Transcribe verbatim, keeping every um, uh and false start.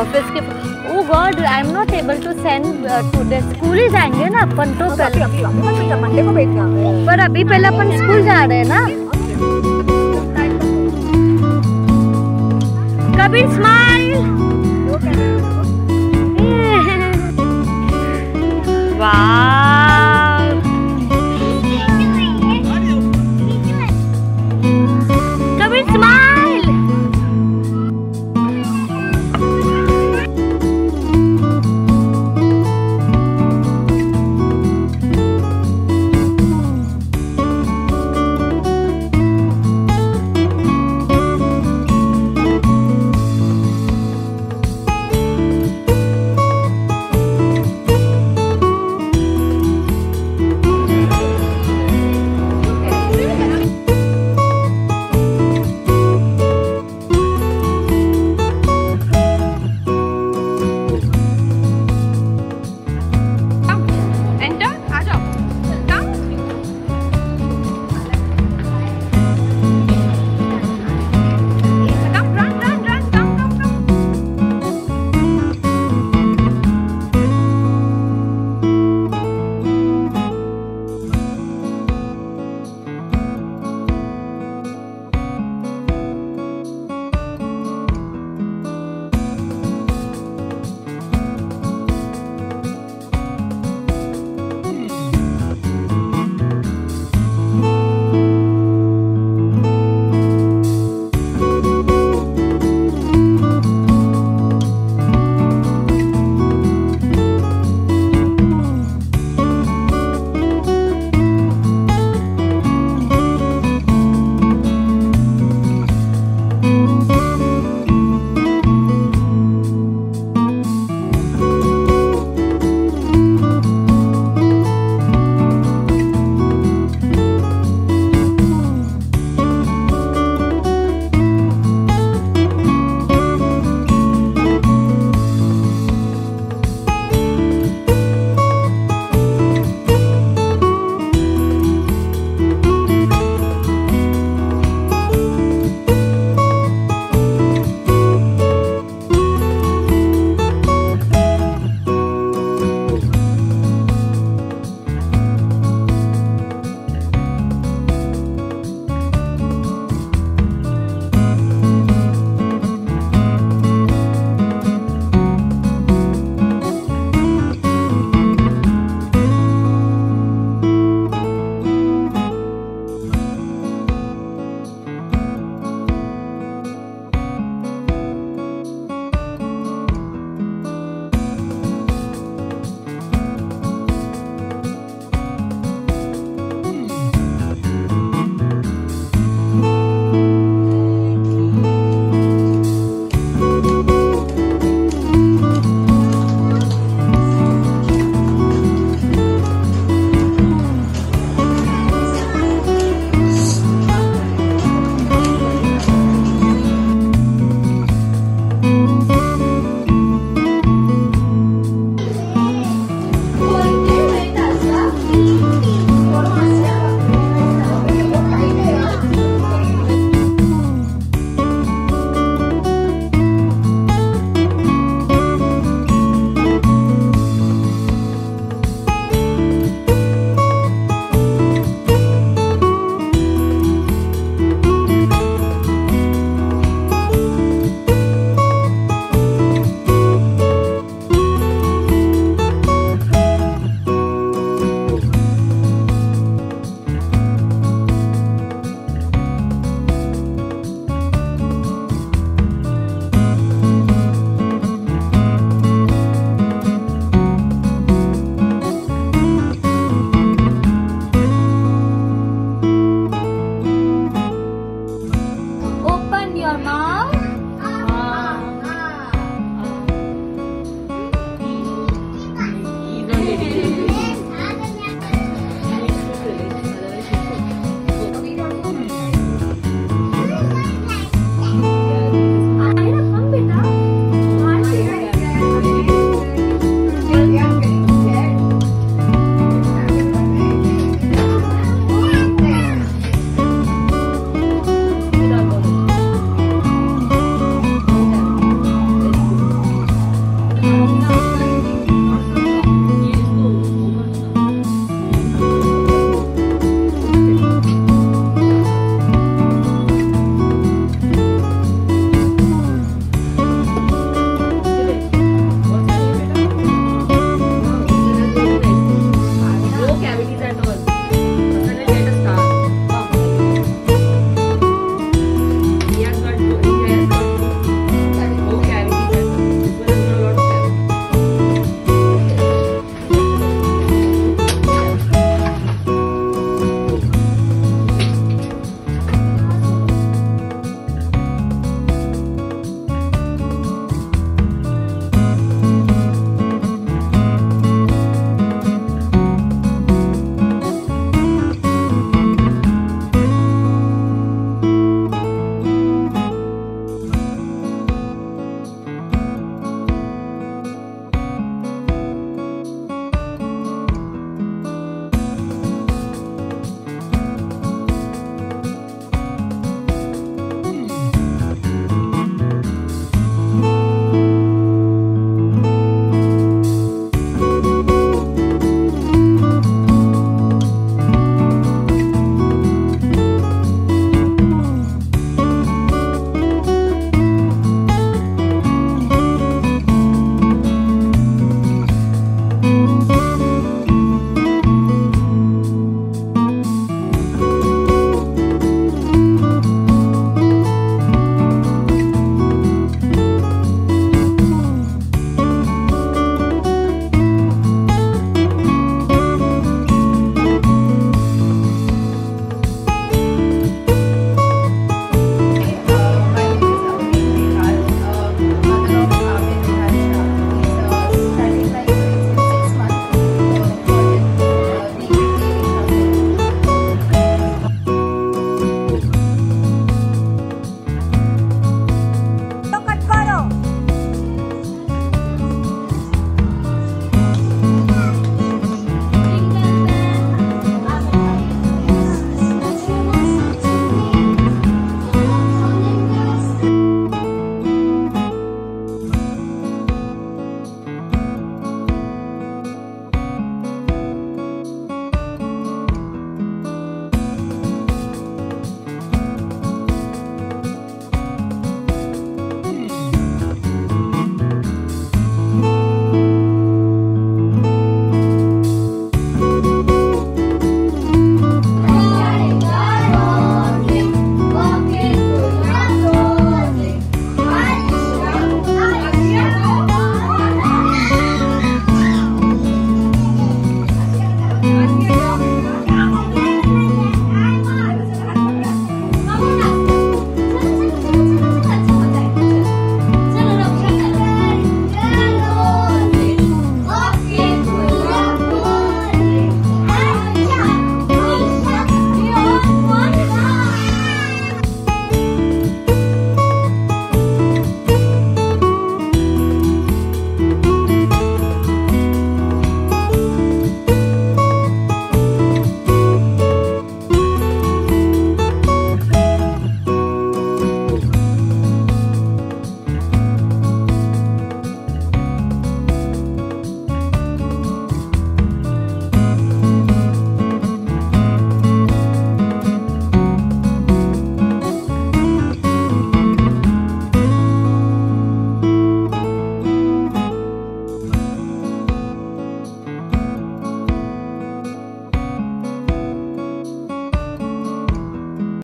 Office के oh God I am not able to send to the school ही जाएंगे ना अपन तो पहले मंडे को बैठना है पर अभी पहले अपन स्कूल जा रहे हैं ना। कबीर स्माइल वाह।